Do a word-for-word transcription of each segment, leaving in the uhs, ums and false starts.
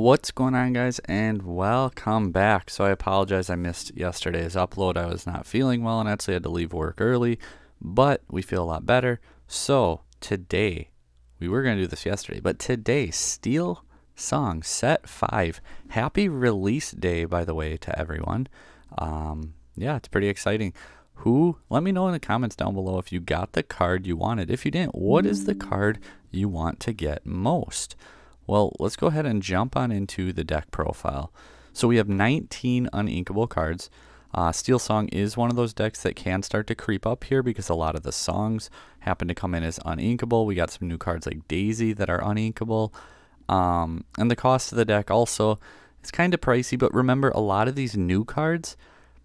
What's going on, guys, and welcome back. So I apologize I missed yesterday's upload. I was not feeling well and actually had to leave work early, but we feel a lot better. So today, we were going to do this yesterday, but today, Steel Song set five. Happy release day, by the way, to everyone. Um, yeah, it's pretty exciting. Who? Let me know in the comments down below if you got the card you wanted. If you didn't, what is the card you want to get most? Well, let's go ahead and jump on into the deck profile. So we have nineteen uninkable cards. Uh, Steel Song is one of those decks that can start to creep up here because a lot of the songs happen to come in as uninkable. We got some new cards like Daisy that are uninkable. Um, and the cost of the deck also is kind of pricey, but remember, a lot of these new cards,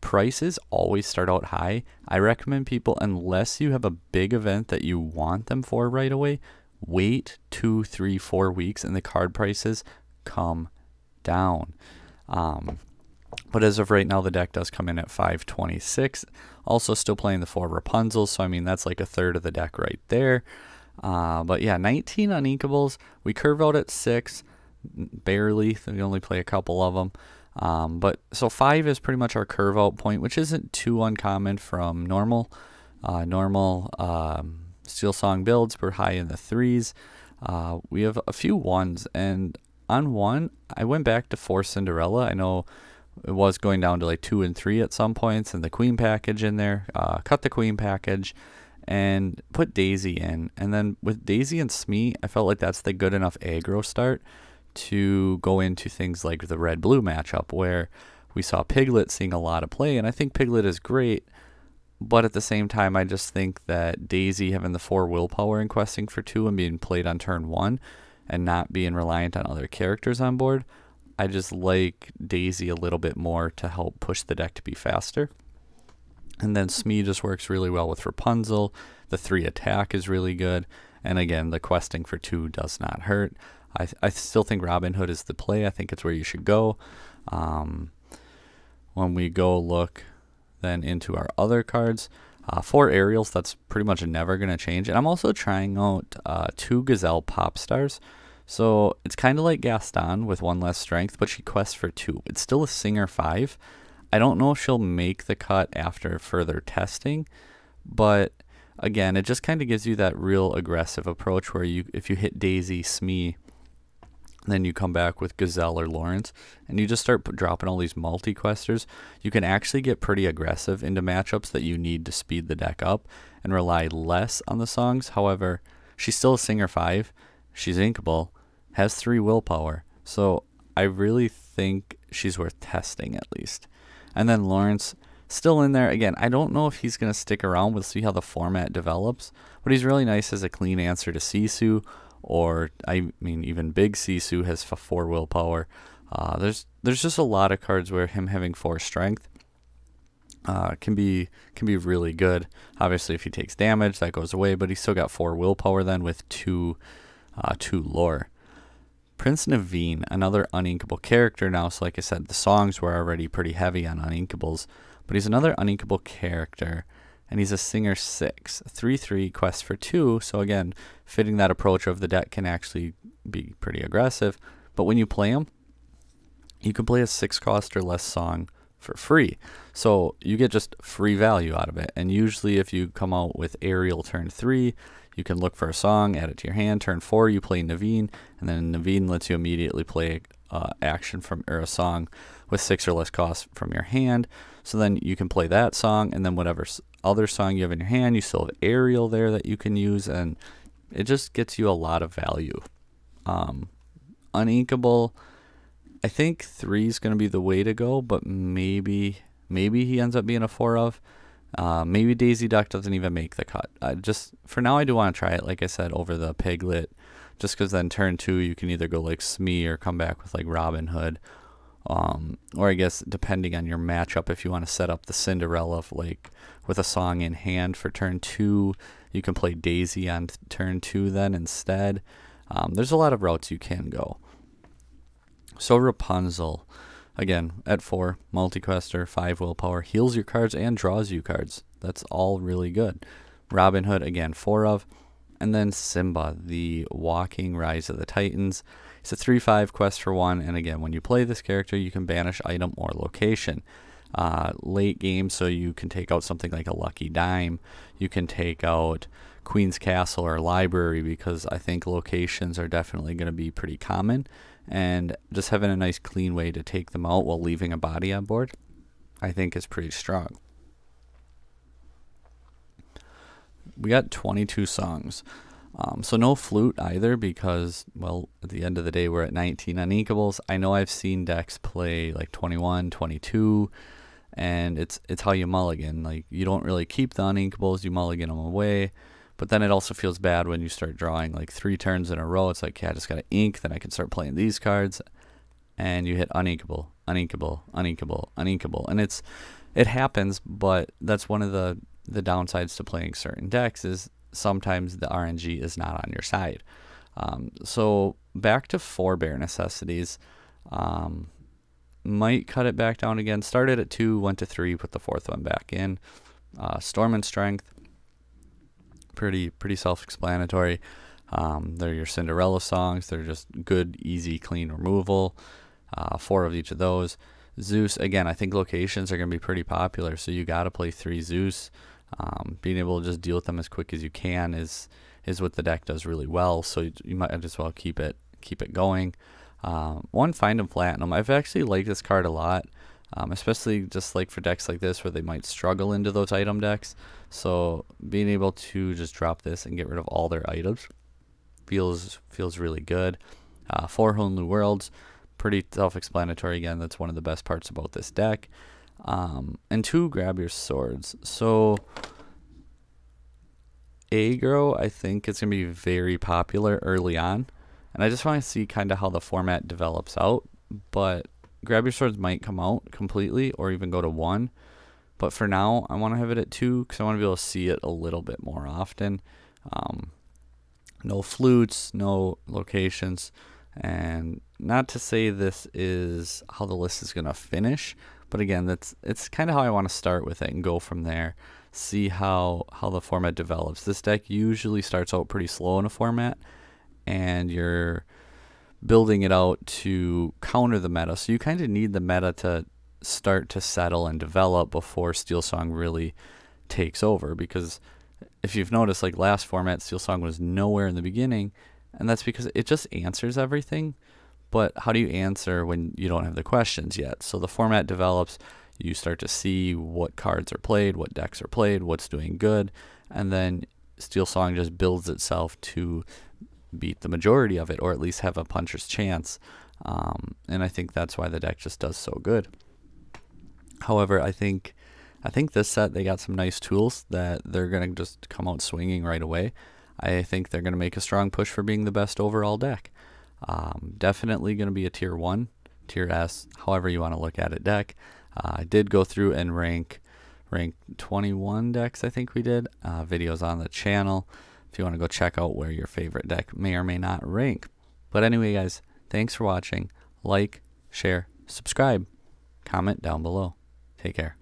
prices always start out high. I recommend people, unless you have a big event that you want them for right away, wait two, three, four weeks and the card prices come down. Um, but as of right now, the deck does come in at five twenty-six. Also still playing the four Rapunzels, so I mean, that's like a third of the deck right there. Uh, but yeah, nineteen uninkables. We curve out at six, barely. We only play a couple of them. Um, but so five is pretty much our curve out point, which isn't too uncommon from normal, uh, normal, um, Steel Song builds. We're high in the threes. Uh, we have a few ones, and on one, I went back to four Cinderella. I know it was going down to like two and three at some points, and the Queen package in there. Uh, cut the Queen package and put Daisy in. And then with Daisy and Smee, I felt like that's the good enough aggro start to go into things like the red-blue matchup, where we saw Piglet seeing a lot of play, and I think Piglet is great. But at the same time, I just think that Daisy having the four willpower and questing for two and being played on turn one and not being reliant on other characters on board, I just like Daisy a little bit more to help push the deck to be faster. And then Smee just works really well with Rapunzel. The three attack is really good. And again, the questing for two does not hurt. I, I still think Robin Hood is the play. I think it's where you should go. Um, when we go look then into our other cards, uh, four Ariels, that's pretty much never going to change. And I'm also trying out uh, two Gazelle Pop Stars. So it's kind of like Gaston with one less strength, but she quests for two. It's still a Singer five. I don't know if she'll make the cut after further testing, but again, it just kind of gives you that real aggressive approach where you, if you hit Daisy, Smee, then you come back with Gazelle or Lawrence, and you just start dropping all these multi-questers. You can actually get pretty aggressive into matchups that you need to speed the deck up and rely less on the songs. However, she's still a Singer five. She's inkable, has three willpower. So I really think she's worth testing at least. And then Lawrence, still in there. Again, I don't know if he's going to stick around. We'll see how the format develops. But he's really nice as a clean answer to Sisu. Or, I mean, even Big Sisu has four willpower. Uh, there's there's just a lot of cards where him having four strength uh, can be can be really good. Obviously, if he takes damage, that goes away, but he's still got four willpower then with two, uh, two lore. Prince Naveen, another uninkable character now. So, like I said, the songs were already pretty heavy on uninkables, but he's another uninkable character. And he's a Singer six, three three, quest for two. So again, fitting that approach of the deck can actually be pretty aggressive. But when you play him, you can play a six cost or less song for free. So you get just free value out of it. And usually if you come out with Ariel turn three, you can look for a song, add it to your hand. Turn four, you play Naveen, and then Naveen lets you immediately play uh, action from or a song with six or less cost from your hand. So then you can play that song, and then whatever other song you have in your hand, you still have Ariel there that you can use, and it just gets you a lot of value. Um, uninkable, I think three is going to be the way to go, but maybe maybe he ends up being a four of. Uh, maybe Daisy Duck doesn't even make the cut. Uh, just for now, I do want to try it, like I said, over the Piglet, just because then turn two, you can either go like Smee or come back with like Robin Hood. Um, or I guess depending on your matchup, if you want to set up the Cinderella like with a song in hand for turn two, you can play Daisy on turn two then instead. Um, there's a lot of routes you can go. So Rapunzel, again, at four, multi-quester, five willpower, heals your cards and draws you cards. That's all really good. Robin Hood, again, four of. And then Simba, the Walking Rise of the Titans. It's a three five quest for one, and again, when you play this character, you can banish item or location. Uh, late game, so you can take out something like a Lucky Dime. You can take out Queen's Castle or Library, because I think locations are definitely going to be pretty common, and just having a nice clean way to take them out while leaving a body on board, I think is pretty strong. We got twenty-two songs. Um, so no flute either, because, well, at the end of the day, we're at nineteen unekables. I know I've seen decks play like twenty-one, twenty-two, and it's it's how you mulligan. Like, you don't really keep the unekables, you mulligan them away. But then it also feels bad when you start drawing like three turns in a row. It's like, yeah, I just got to ink, then I can start playing these cards. And you hit uninkable, uninkable, uninkable, uninkable. And it's it happens, but that's one of the, the downsides to playing certain decks is sometimes the R N G is not on your side. Um, so back to four Bear Necessities. Um, might cut it back down again. Started at two, went to three, put the fourth one back in. Uh, Storm and Strength. Pretty pretty self-explanatory. Um, they're your Cinderella songs. They're just good, easy, clean removal. Uh, four of each of those. Zeus, again, I think locations are going to be pretty popular, so you got to play three Zeus. Um, being able to just deal with them as quick as you can is is what the deck does really well, so you, you might as well keep it keep it going. Um, one, Find of Platinum. I've actually liked this card a lot, um, especially just like for decks like this where they might struggle into those item decks. So being able to just drop this and get rid of all their items feels feels really good. Uh, four, Hole New Worlds. Pretty self-explanatory again. That's one of the best parts about this deck. Um, and two, Grab Your Swords. So aggro, I think it's going to be very popular early on, and I just want to see kind of how the format develops out, but Grab Your Swords might come out completely or even go to one, but for now I want to have it at two because I want to be able to see it a little bit more often. Um, no flutes, no locations, and not to say this is how the list is going to finish, but again, that's it's kind of how I want to start with it and go from there. See how how the format develops. This deck usually starts out pretty slow in a format, and you're building it out to counter the meta. So you kind of need the meta to start to settle and develop before Steel Song really takes over. Because if you've noticed, like last format, Steel Song was nowhere in the beginning, and that's because it just answers everything. But how do you answer when you don't have the questions yet? So the format develops, you start to see what cards are played, what decks are played, what's doing good, and then Steel Song just builds itself to beat the majority of it, or at least have a puncher's chance. Um, and I think that's why the deck just does so good. However, I think I think this set, they got some nice tools that they're going to just come out swinging right away. I think they're going to make a strong push for being the best overall deck. Um, definitely going to be a tier one, tier S, however you want to look at it deck. Uh, I did go through and rank rank twenty-one decks, I think we did. Uh, videos on the channel if you want to go check out where your favorite deck may or may not rank. But anyway, guys, thanks for watching. Like, share, subscribe, comment down below. Take care.